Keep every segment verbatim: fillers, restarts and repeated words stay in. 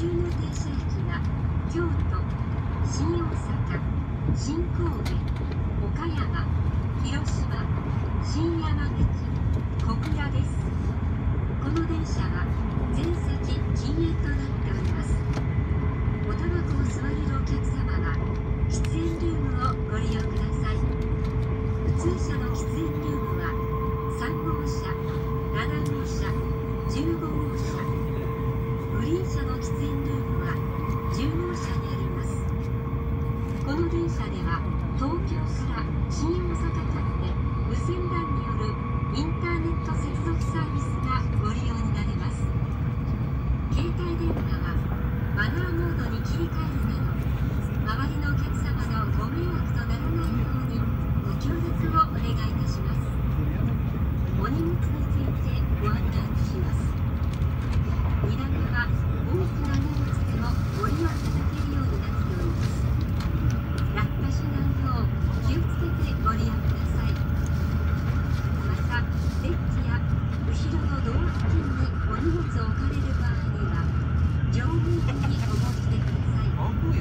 中の停車駅が京都、新大阪、新神戸、岡山、広島、新山口、小倉です。この電車は全席禁煙となっております。おタバコを吸われるお客様は喫煙ルームをご利用ください。普通車の喫煙ルームはさんごうしゃ、ななごうしゃ、じゅうごごうしゃ、グリーン車の喫煙ルームはじゅうごうしゃにあります。この電車では東京から新大阪間で無線 ラン によるインターネット接続サービスがご利用になれます。携帯電話はマナーモードに切り替えるなど、周りのお客様のご迷惑とならないようにご協力をお願いいたします。お荷物についてご案内します。荷台は大きな荷物でもご利用いただけるようになっております。落下しないよう気をつけてご利用ください。また、デッキや後ろのドア付近にお荷物を置かれる場合には乗務員にお申し出ください。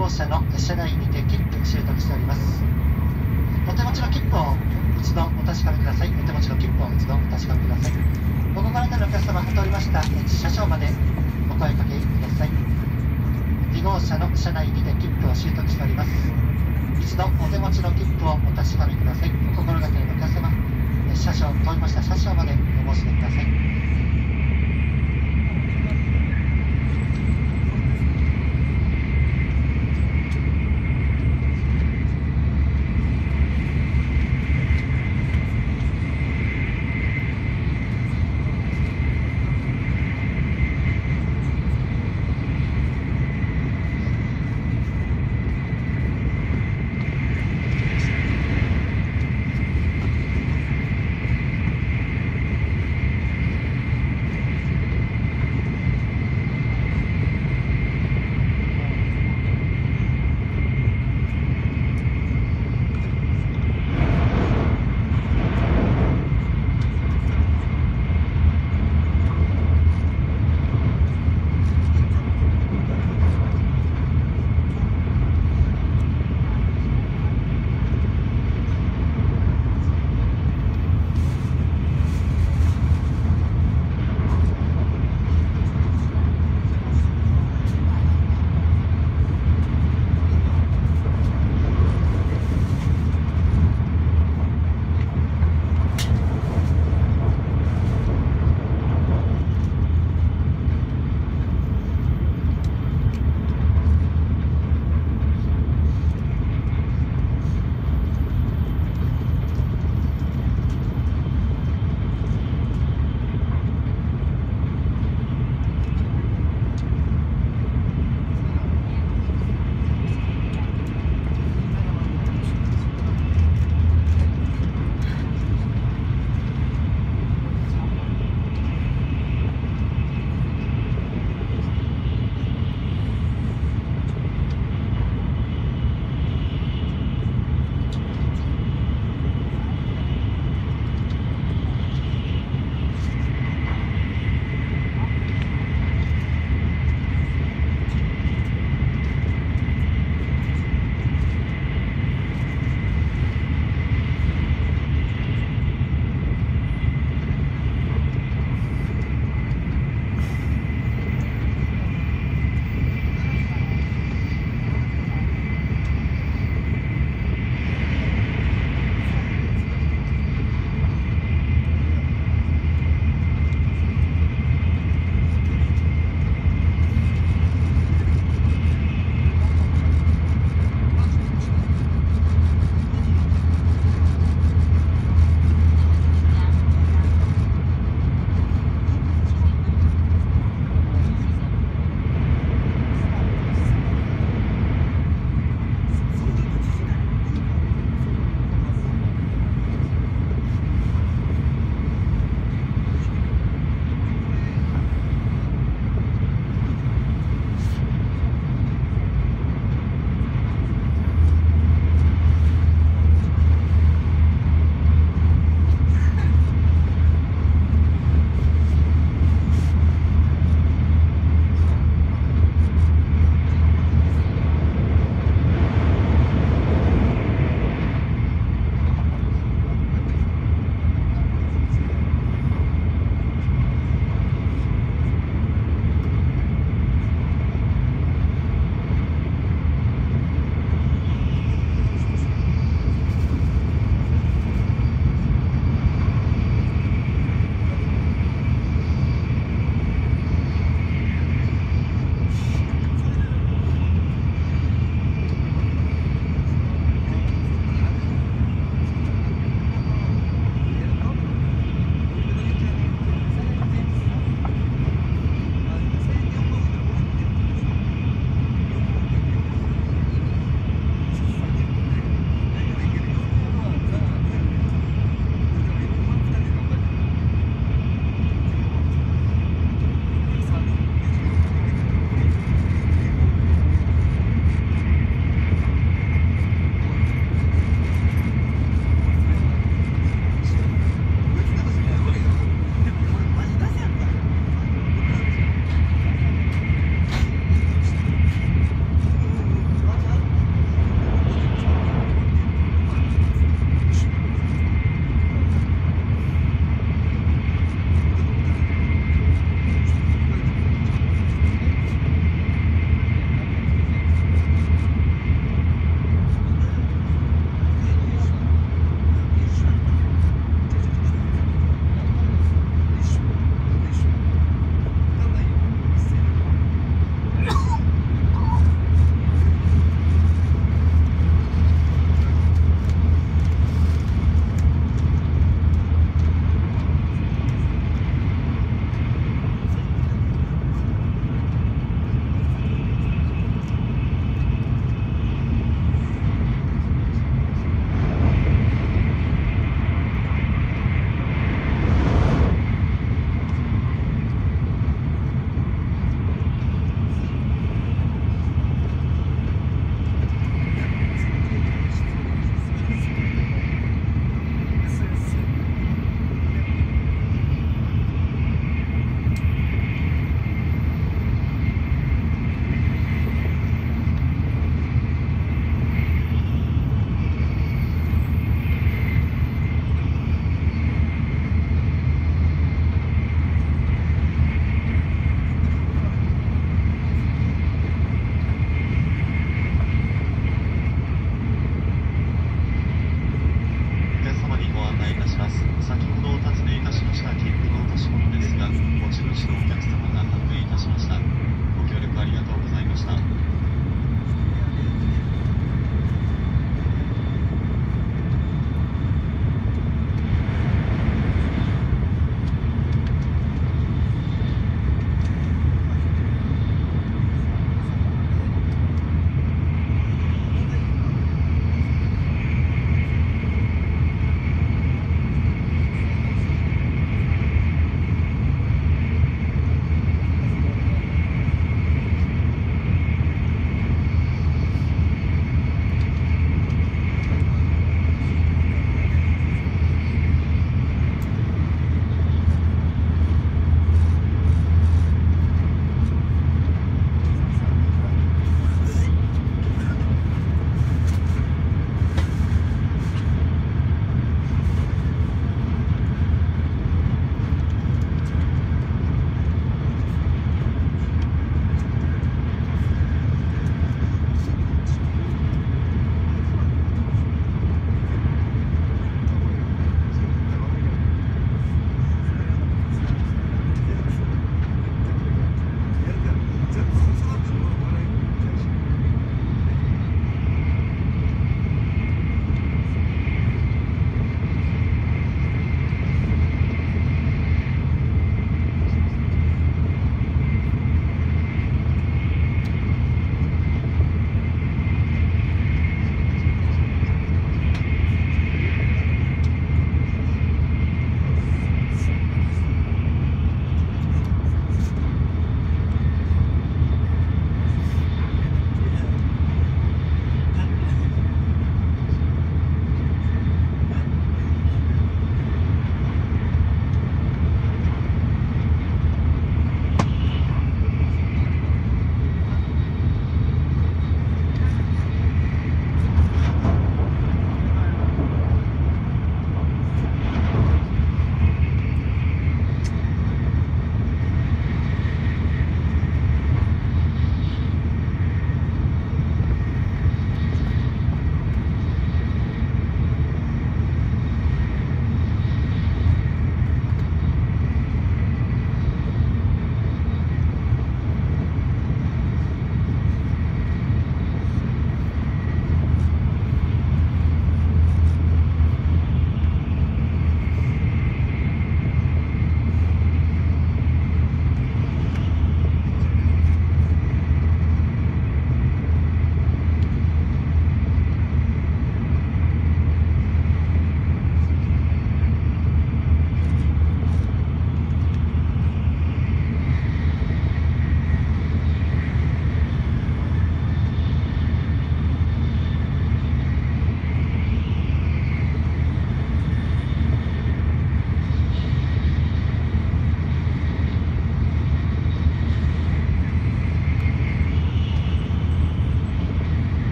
号車の車内にて切符習得しております。お手持ちの切符を一度お確かめください。お手持ちの切符を一度お確かめください。おご覧になるお客様、通りました車掌までお声掛けください。に号車の車内にて切符を習得しております。一度お手持ちの切符をお確かめください。お心がけのお客様、車掌通りました車掌までお申し出ください。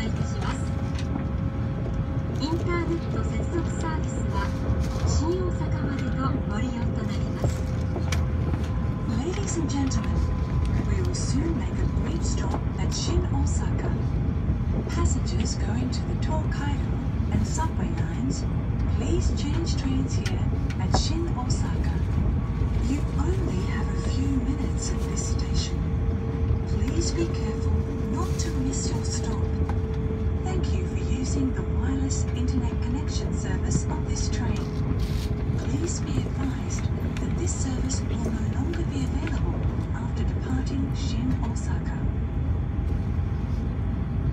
伝えいたします。インターネット接続サービスは新大阪までのご利用となります。 Ladies and gentlemen, we will soon make a brief stop at Shin Osaka. Passengers going to the Tokaido and subway lines, please change trains here at Shin Osaka. You only have a few minutes at this station. Please be careful not to miss your stop. Thank you for using the wireless internet connection service on this train. Please be advised that this service will no longer be available after departing Shin Osaka.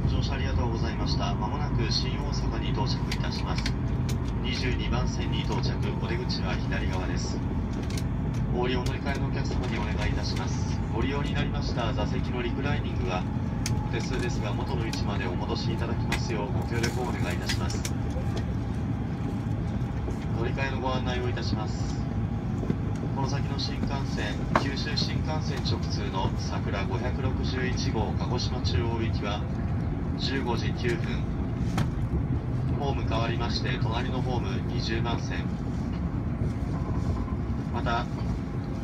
ご乗車ありがとうございました。まもなく新大阪に到着いたします。にじゅうにばん線に到着、お出口は左側です。ご利用乗り換えのお客様にお願いいたします。ご利用になりました座席のリクライニングはお手数ですが元の位置までお戻しいただきますようご協力をお願いいたします。乗り換えのご案内をいたします。この先の新幹線、九州新幹線直通のさくらごひゃくろくじゅういち号鹿児島中央行きは じゅうごじきゅうふん、ホーム変わりまして隣のホームにじゅうばん線、また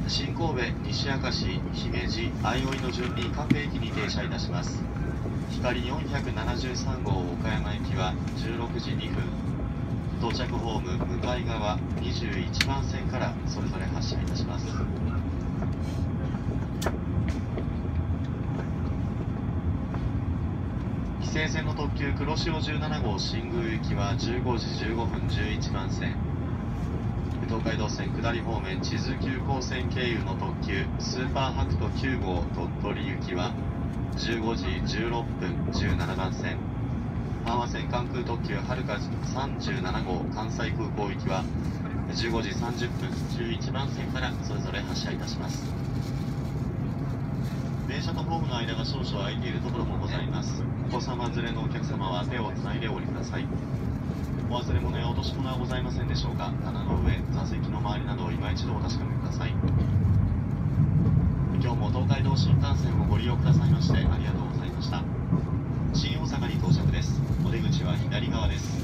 新神戸、西明石、姫路、相生の順に各駅に停車いたします。光よんひゃくななじゅうさん号岡山駅はじゅうろくじにふん、到着ホーム向かい側にじゅういちばん線からそれぞれ発車いたします。 規制線の特急黒潮じゅうなな号新宮行きはじゅうごじじゅうごふんじゅういちばん線、東海道線下り方面智頭急行線経由の特急スーパーハクトきゅう号鳥取行きはじゅうごじじゅうろっぷんじゅうななばん線、阪和線関空特急はるかさんじゅうなな号関西空港行きはじゅうごじさんじゅっぷんじゅういちばん線からそれぞれ発車いたします。電車とホームの間が少々空いているところもございます。お子様連れのお客様は手をつないでお降りください。お忘れ物や落とし物はございませんでしょうか。棚の上、座席の周りなどを今一度お確かめください。今日も東海道新幹線をご利用くださいましてありがとうございました。新大阪に到着です。お出口は左側です。